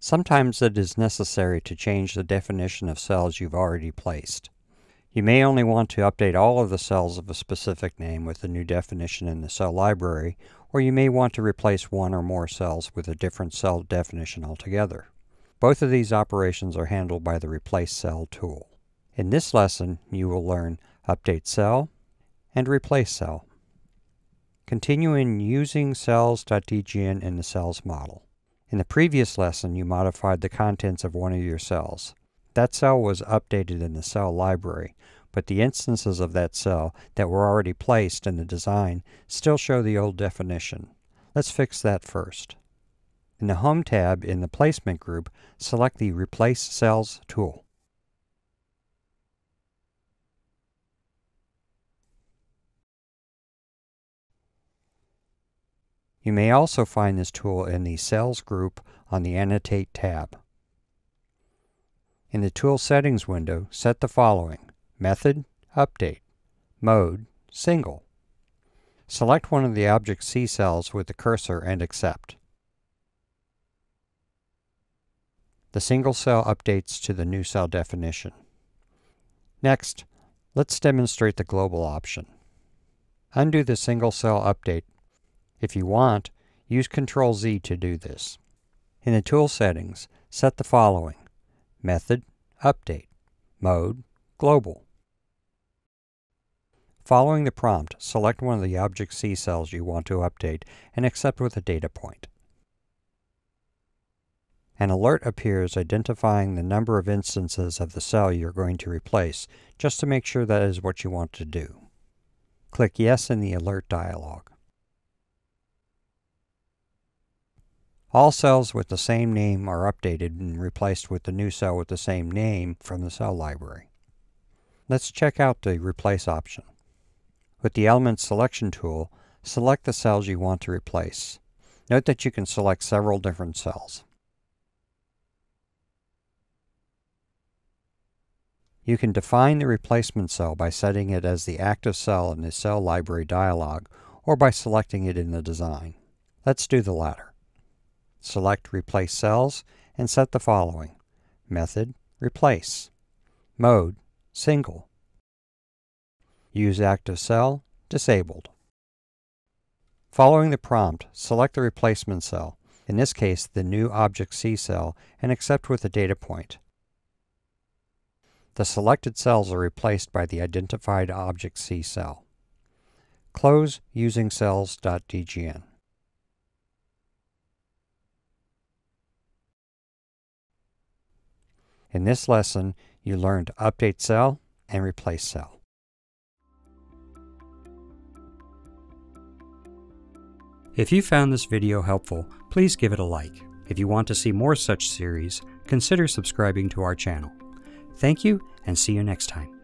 Sometimes it is necessary to change the definition of cells you've already placed. You may only want to update all of the cells of a specific name with a new definition in the cell library, or you may want to replace one or more cells with a different cell definition altogether. Both of these operations are handled by the Replace Cell tool. In this lesson, you will learn Update Cell and Replace Cell. Continue in using cells.dgn in the cells model. In the previous lesson, you modified the contents of one of your cells. That cell was updated in the cell library, but the instances of that cell that were already placed in the design still show the old definition. Let's fix that first. In the Home tab in the Placement group, select the Replace Cells tool. You may also find this tool in the Cells group on the Annotate tab. In the Tool Settings window, set the following: Method, Update, Mode, Single. Select one of the Object C cells with the cursor and accept. The single cell updates to the new cell definition. Next, let's demonstrate the global option. Undo the single cell update. If you want, use Ctrl-Z to do this. In the Tool Settings, set the following: Method, Update, Mode, Global. Following the prompt, select one of the Object C cells you want to update and accept with a data point. An alert appears identifying the number of instances of the cell you're going to replace, just to make sure that is what you want to do. Click Yes in the alert dialog. All cells with the same name are updated and replaced with the new cell with the same name from the cell library. Let's check out the Replace option. With the Element Selection tool, select the cells you want to replace. Note that you can select several different cells. You can define the replacement cell by setting it as the active cell in the Cell Library dialog, or by selecting it in the design. Let's do the latter. Select Replace Cells and set the following: Method, Replace, Mode, Single. Use Active Cell, Disabled. Following the prompt, select the replacement cell, in this case the new Object C cell, and accept with a data point. The selected cells are replaced by the identified Object C cell. Close using cells.dgn. In this lesson, you learned Update Cell and Replace Cell. If you found this video helpful, please give it a like. If you want to see more such series, consider subscribing to our channel. Thank you, and see you next time.